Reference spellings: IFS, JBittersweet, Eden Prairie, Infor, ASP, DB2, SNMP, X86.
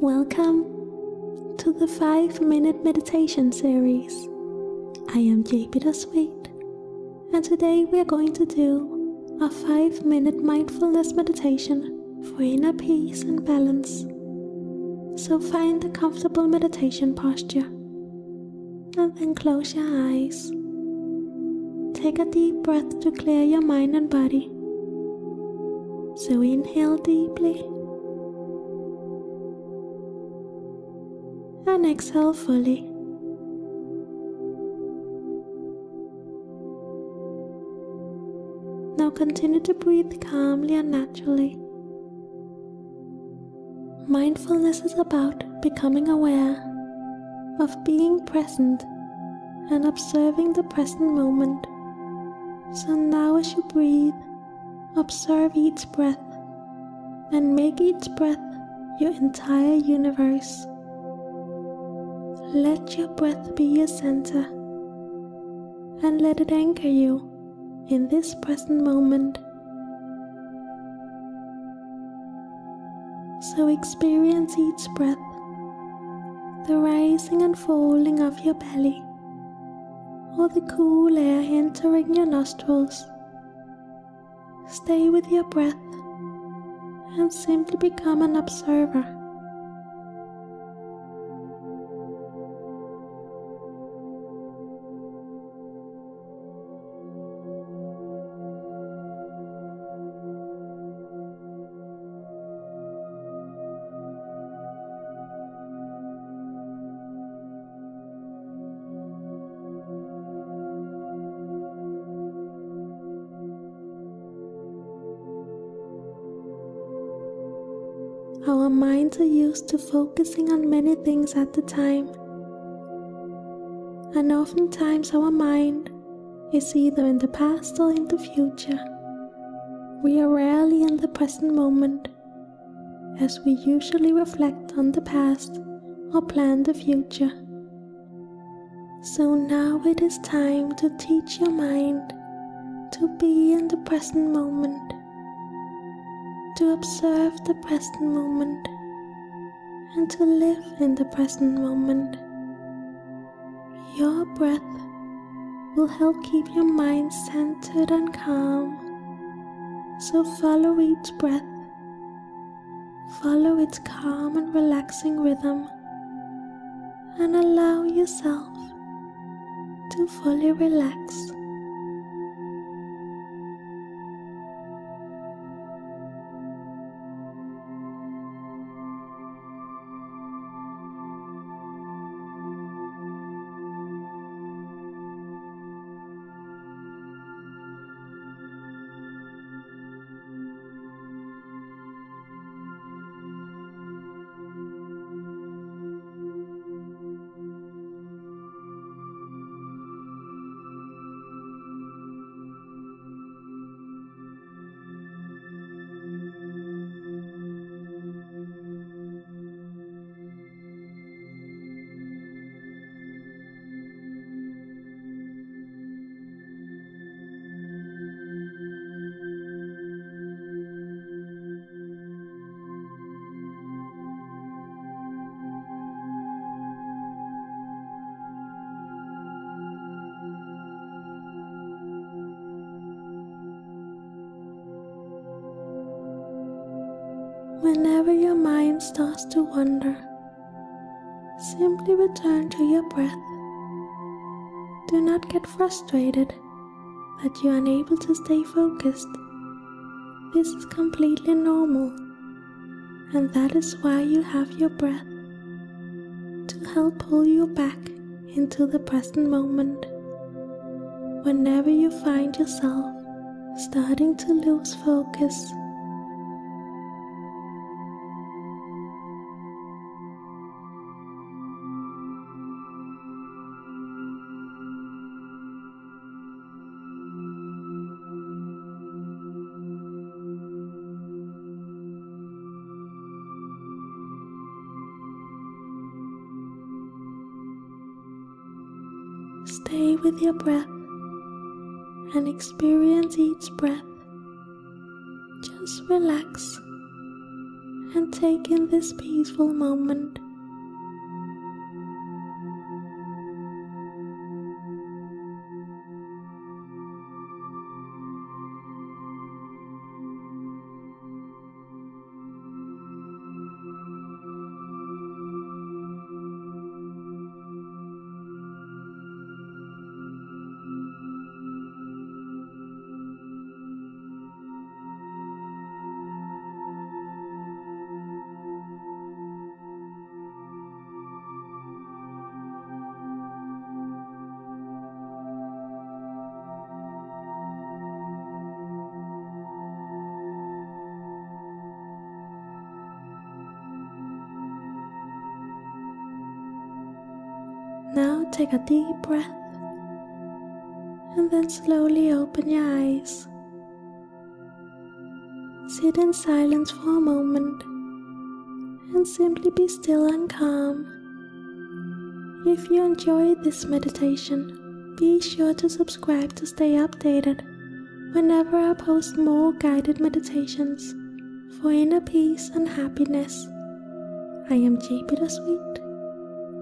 Welcome to the 5-minute meditation series. I am JBittersweet, and today we are going to do a 5-minute mindfulness meditation for inner peace and balance. So find a comfortable meditation posture, and then close your eyes. Take a deep breath to clear your mind and body. So inhale deeply, and exhale fully. Now continue to breathe calmly and naturally. Mindfulness is about becoming aware of being present and observing the present moment. So now as you breathe, observe each breath and make each breath your entire universe. Let your breath be your center, and let it anchor you in this present moment. So experience each breath, the rising and falling of your belly, or the cool air entering your nostrils. Stay with your breath, and simply become an observer. Our minds are used to focusing on many things at a time, and oftentimes our mind is either in the past or in the future. We are rarely in the present moment, as we usually reflect on the past or plan the future. So now it is time to teach your mind to be in the present moment, to observe the present moment, and to live in the present moment. Your breath will help keep your mind centered and calm. So follow each breath. Follow its calm and relaxing rhythm, and allow yourself to fully relax. Whenever your mind starts to wander, simply return to your breath. Do not get frustrated that you are unable to stay focused. This is completely normal, and that is why you have your breath, to help pull you back into the present moment. Whenever you find yourself starting to lose focus, stay with your breath and experience each breath. Just relax and take in this peaceful moment. Now take a deep breath, and then slowly open your eyes. Sit in silence for a moment, and simply be still and calm. If you enjoyed this meditation, be sure to subscribe to stay updated whenever I post more guided meditations for inner peace and happiness. I am JBittersweet.